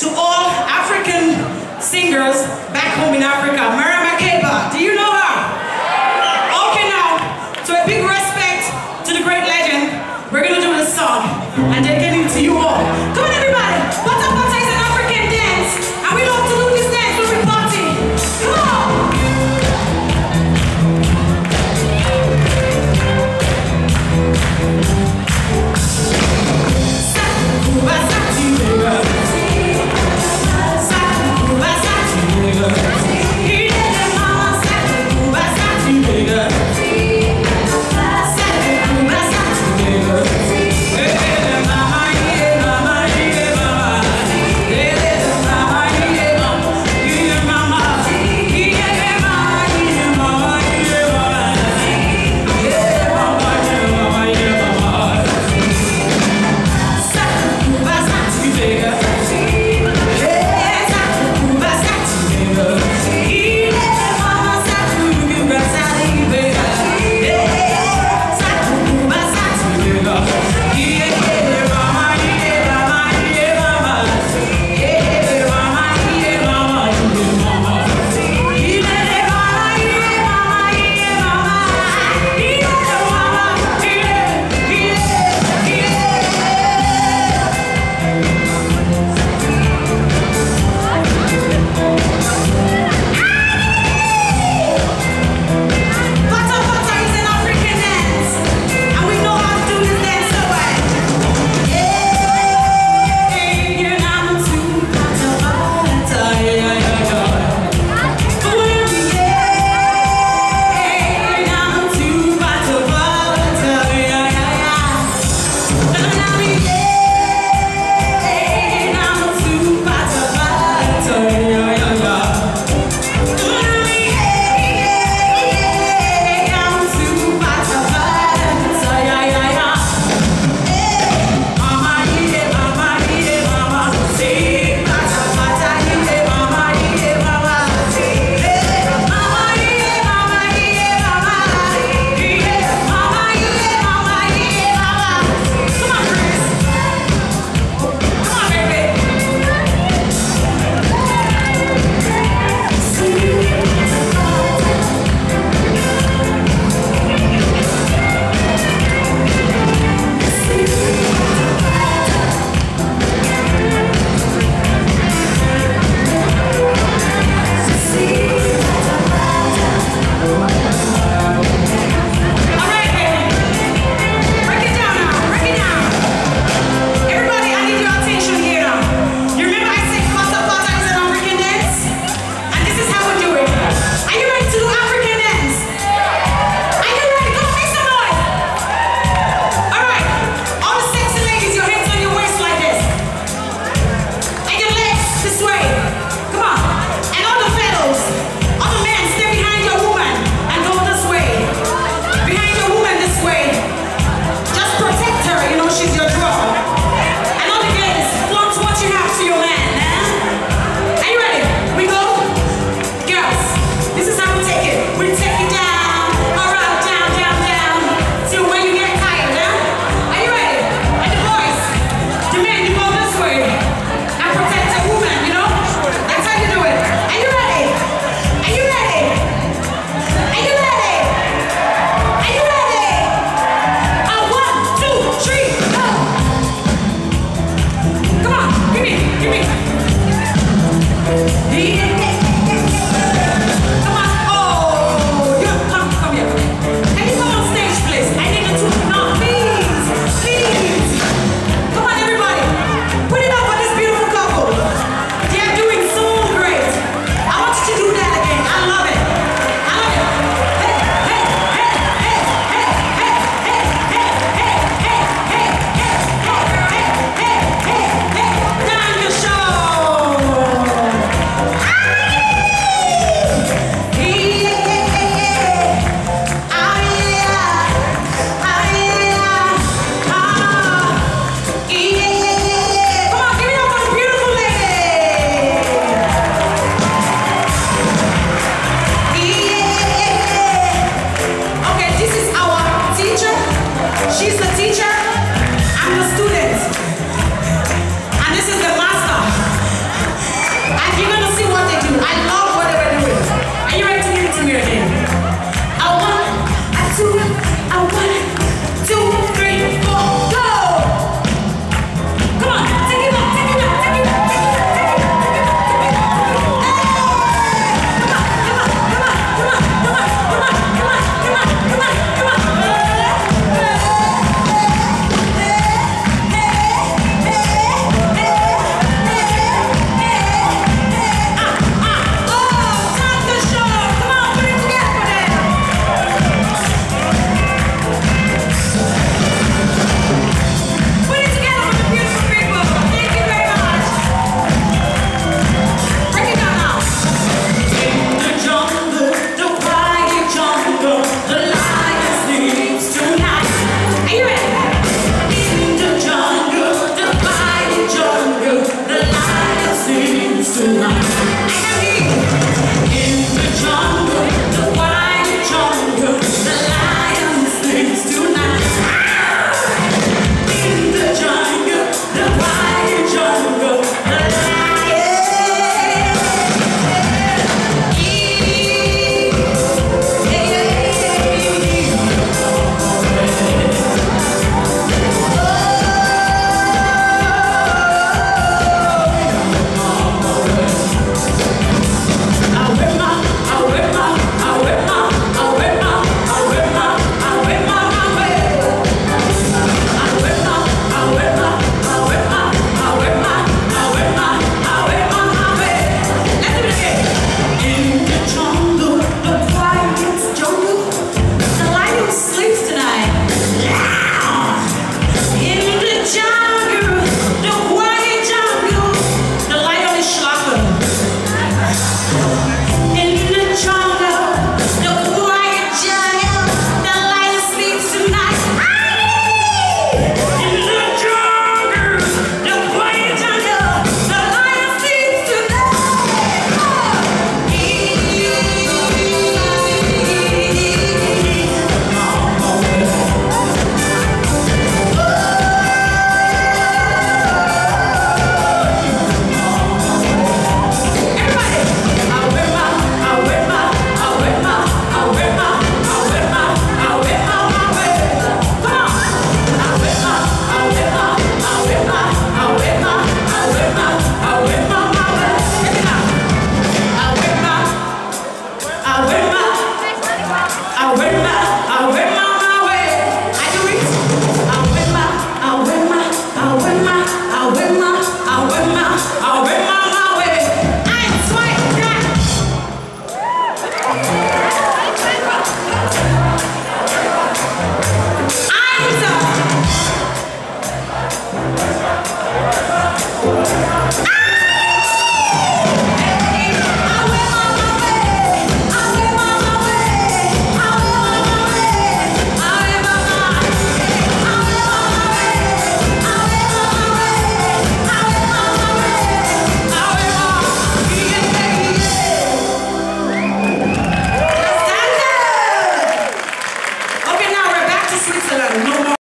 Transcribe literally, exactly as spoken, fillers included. to all African singers back home in Africa.